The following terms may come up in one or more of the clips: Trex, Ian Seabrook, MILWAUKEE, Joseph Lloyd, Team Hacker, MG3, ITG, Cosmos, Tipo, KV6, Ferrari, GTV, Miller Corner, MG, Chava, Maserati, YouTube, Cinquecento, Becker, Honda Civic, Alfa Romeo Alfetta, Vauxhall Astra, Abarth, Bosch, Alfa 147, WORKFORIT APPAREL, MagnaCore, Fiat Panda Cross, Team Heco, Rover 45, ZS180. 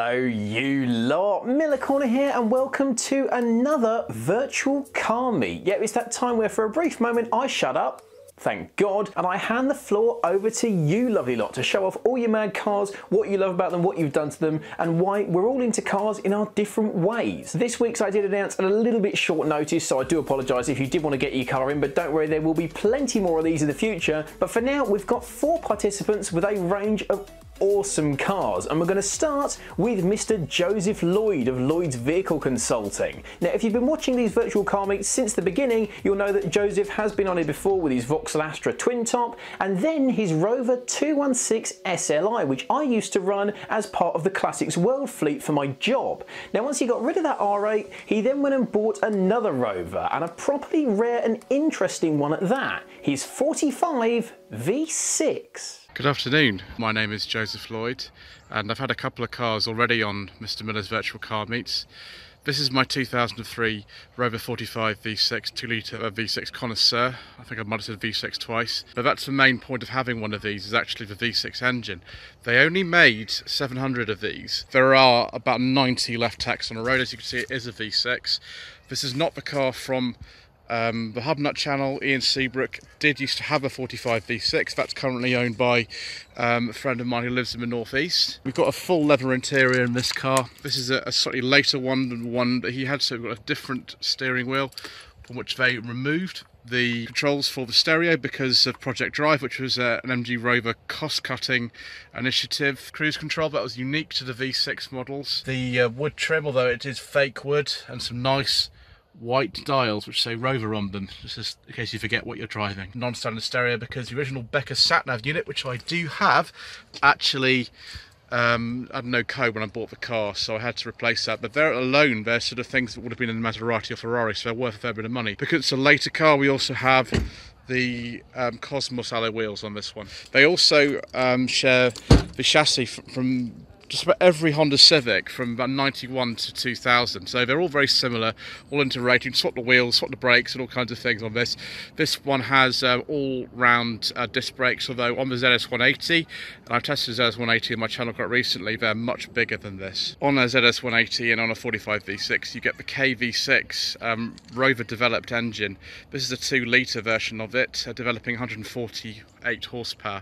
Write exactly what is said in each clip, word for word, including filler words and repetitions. Hello you lot, Miller Corner here and welcome to another virtual car meet. Yep, it's that time where for a brief moment I shut up, thank God, and I hand the floor over to you lovely lot to show off all your mad cars, what you love about them, what you've done to them, and why we're all into cars in our different ways. This week's I did announce at a little bit short notice, so I do apologise if you did want to get your car in, but don't worry, there will be plenty more of these in the future. But for now, we've got four participants with a range of awesome cars, and we're going to start with Mister Joseph Lloyd of Lloyd's Vehicle Consulting. Now, if you've been watching these virtual car meets since the beginning, you'll know that Joseph has been on here before with his Vauxhall Astra twin top and then his Rover two one six S L I, which I used to run as part of the Classics World fleet for my job. Now, once he got rid of that R eight, he then went and bought another Rover, and a properly rare and interesting one at that, his forty-five V six. Good afternoon, my name is Joseph Lloyd and I've had a couple of cars already on Mister Miller's virtual car meets. This is my two thousand three Rover forty-five V six two litre V six connoisseur. I think I might have said V six twice, but that's the main point of having one of these, is actually the V six engine. They only made seven hundred of these. There are about ninety left tacks on the road. As you can see, it is a V six. This is not the car from Um, the Hubnut channel. Ian Seabrook did used to have a forty-five V six, that's currently owned by um, a friend of mine who lives in the northeast. We've got a full leather interior in this car. This is a, a slightly later one than one that he had, so we've got a different steering wheel from which they removed the controls for the stereo because of Project Drive, which was uh, an M G Rover cost-cutting initiative. Cruise control, that was unique to the V six models. The uh, wood trim, although it is fake wood, and some nice white dials which say Rover on them, just in case you forget what you're driving. Non-standard stereo because the original Becker sat-nav unit, which I do have, actually um, had no code when I bought the car, so I had to replace that. But there alone, they're sort of things that would have been in the Maserati or Ferrari, so they're worth a fair bit of money. Because it's a later car, we also have the um, Cosmos alloy wheels on this one. They also um, share the chassis from, from just about every Honda Civic from about ninety-one to two thousand, so they're all very similar, all interrated. Swap the wheels, swap the brakes and all kinds of things on this. This one has uh, all-round uh, disc brakes, although on the Z S one eighty, and I've tested the Z S one eighty on my channel quite recently, they're much bigger than this. On a Z S one eighty and on a forty-five V six, you get the K V six um, Rover developed engine. This is a two litre version of it, uh, developing one hundred forty-eight horsepower.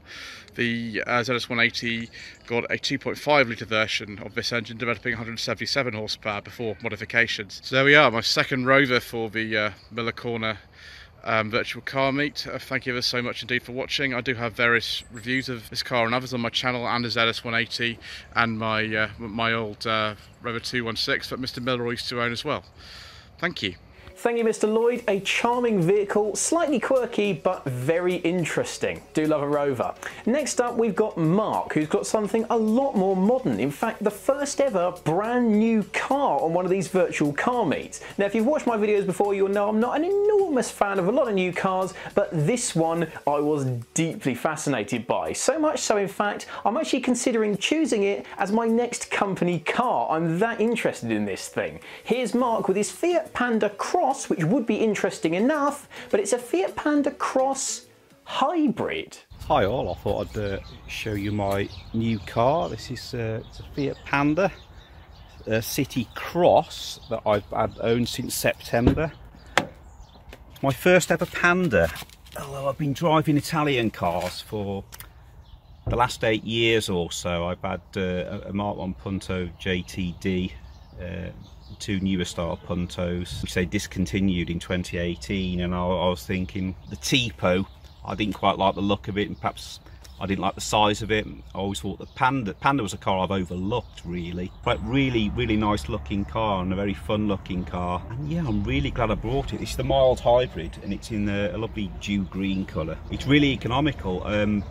The uh, Z S one eighty got a two point five litre version of this engine developing one hundred seventy-seven horsepower before modifications. So there we are, my second Rover for the uh, Miller Corner um, virtual car meet. Uh, thank you ever so much indeed for watching. I do have various reviews of this car and others on my channel, and the Z S one eighty and my uh, my old uh, Rover two one six that Mister Miller used to own as well. Thank you. Thank you, Mister Lloyd. A charming vehicle, slightly quirky, but very interesting. Do love a Rover. Next up, we've got Mark, who's got something a lot more modern. In fact, the first ever brand new car on one of these virtual car meets. Now, if you've watched my videos before, you'll know I'm not an enormous fan of a lot of new cars, but this one I was deeply fascinated by. So much so, in fact, I'm actually considering choosing it as my next company car. I'm that interested in this thing. Here's Mark with his Fiat Panda Cross, which would be interesting enough, but it's a Fiat Panda Cross hybrid. Hi all, I thought I'd uh, show you my new car. This is uh, it's a Fiat Panda uh, City Cross that I've, I've owned since September. It's my first ever Panda, although I've been driving Italian cars for the last eight years or so. I've had uh, a Mark one Punto J T D, uh, two newer style Puntos, which they discontinued in twenty eighteen, and I, I was thinking the Tipo, I didn't quite like the look of it, and perhaps I didn't like the size of it. I always thought the Panda Panda was a car I've overlooked, really. But really, really nice looking car and a very fun looking car. And yeah, I'm really glad I brought it. It's the mild hybrid and it's in a, a lovely dew green colour. It's really economical. Um,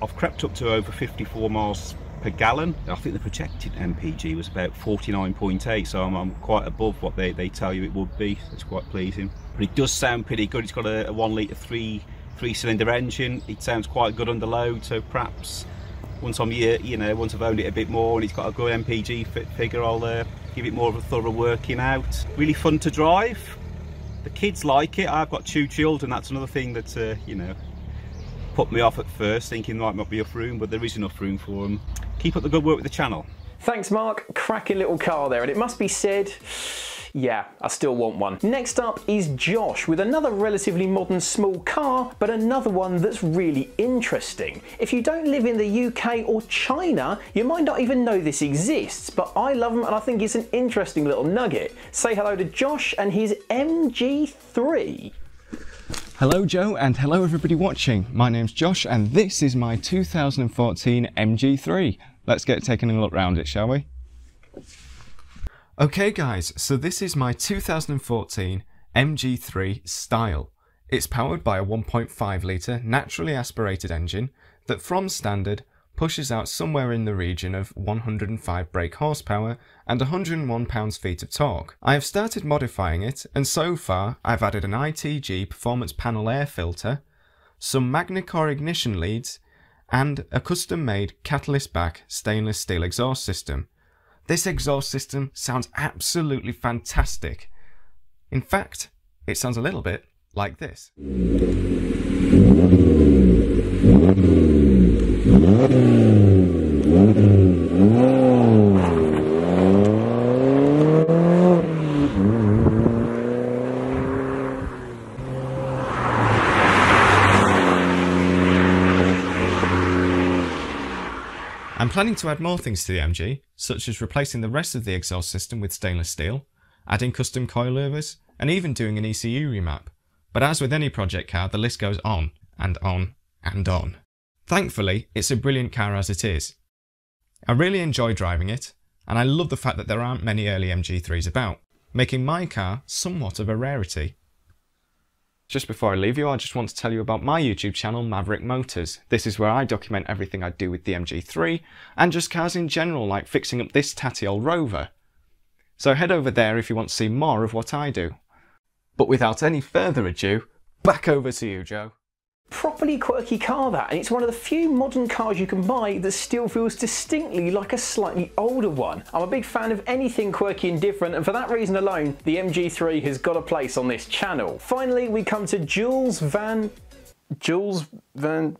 I've crept up to over fifty-four miles per gallon. I think the projected M P G was about forty-nine point eight, so I'm, I'm quite above what they, they tell you it would be. It's quite pleasing. But it does sound pretty good. It's got a, a one litre three three cylinder engine. It sounds quite good under load, so perhaps once I'm here, you know, once I've owned it a bit more and it's got a good M P G fit figure, I'll uh, give it more of a thorough working out. Really fun to drive. The kids like it. I've got two children. That's another thing that uh, you know, put me off at first, thinking there might not be enough room, but there is enough room for them. Keep up the good work with the channel. Thanks, Mark. Cracking little car there, and it must be said, yeah, I still want one. Next up is Josh with another relatively modern small car, but another one that's really interesting. If you don't live in the U K or China, you might not even know this exists, but I love them and I think it's an interesting little nugget. Say hello to Josh and his M G three. Hello Joe, and hello everybody watching. My name's Josh and this is my two thousand fourteen M G three. Let's get taken a look round it, shall we? Okay guys, so this is my two thousand fourteen M G three Style. It's powered by a one point five litre naturally aspirated engine that from standard pushes out somewhere in the region of one hundred and five brake horsepower and one hundred and one pounds-feet of torque. I have started modifying it, and so far I've added an I T G performance panel air filter, some MagnaCore ignition leads and a custom-made catalyst back stainless steel exhaust system. This exhaust system sounds absolutely fantastic. In fact, it sounds a little bit like this. I'm planning to add more things to the M G, such as replacing the rest of the exhaust system with stainless steel, adding custom coilovers, and even doing an E C U remap. But as with any project car, the list goes on and on and on. Thankfully, it's a brilliant car as it is. I really enjoy driving it, and I love the fact that there aren't many early M G threes about, making my car somewhat of a rarity. Just before I leave you, I just want to tell you about my YouTube channel, Maverick Motors. This is where I document everything I do with the M G three, and just cars in general, like fixing up this tatty old Rover. So head over there if you want to see more of what I do. But without any further ado, back over to you, Joe. Properly quirky car that, and it's one of the few modern cars you can buy that still feels distinctly like a slightly older one. I'm a big fan of anything quirky and different, and for that reason alone the M G three has got a place on this channel. Finally we come to Jules van... Jules van...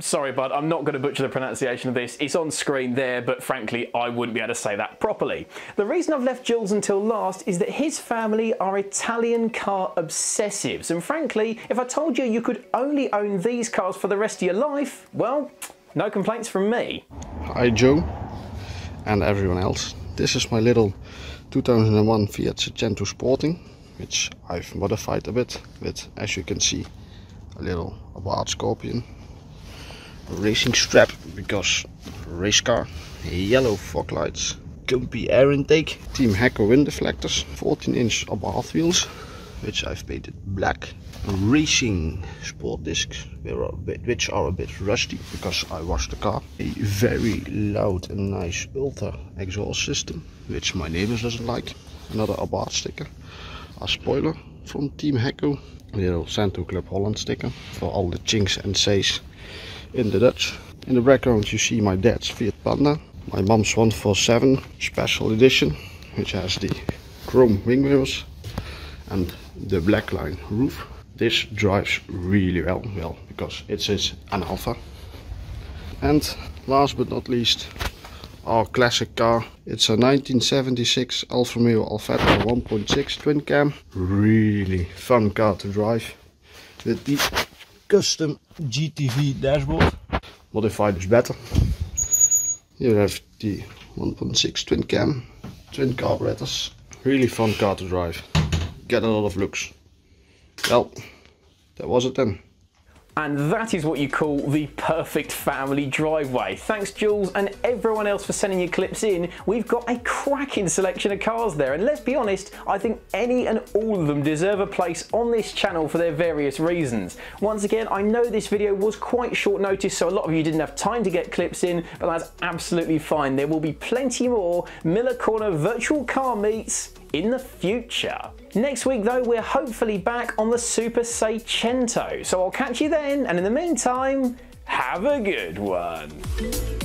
Sorry bud, I'm not going to butcher the pronunciation of this, it's on screen there, but frankly I wouldn't be able to say that properly. The reason I've left Jules until last is that his family are Italian car obsessives, and frankly if I told you you could only own these cars for the rest of your life, well, no complaints from me. Hi Joe and everyone else, this is my little two thousand one Fiat Cinquecento Sporting, which I've modified a bit with, as you can see, a little Abarth scorpion, a racing strap because race car, yellow fog lights, gumpy air intake, Team Hacker wind deflectors, fourteen inch Abarth wheels, which I've painted black, racing sport discs, which are a bit rusty because I washed the car, a very loud and nice Ultra exhaust system, which my neighbours doesn't like, another Abarth sticker, a spoiler from Team Heco, a little Santo Club Holland sticker for all the chinks and says in the Dutch. In the background you see my dad's Fiat Panda, my mom's one forty-seven special edition, which has the chrome wing mirrors and the black line roof. This drives really well, well because it is an Alfa. And last but not least, our classic car. It's a nineteen seventy-six Alfa Romeo Alfetta one point six twin cam. Really fun car to drive with the custom G T V dashboard. Modified is better. You have the one point six twin cam, twin carburetors. Really fun car to drive. Get a lot of looks. Well, that was it then. And that is what you call the perfect family driveway. Thanks Jules and everyone else for sending your clips in. We've got a cracking selection of cars there, and let's be honest, I think any and all of them deserve a place on this channel for their various reasons. Once again, I know this video was quite short notice, so a lot of you didn't have time to get clips in, but that's absolutely fine. There will be plenty more Miller Corner virtual car meets in the future. Next week though, we're hopefully back on the Super Cinquecento, so I'll catch you then, and in the meantime, have a good one.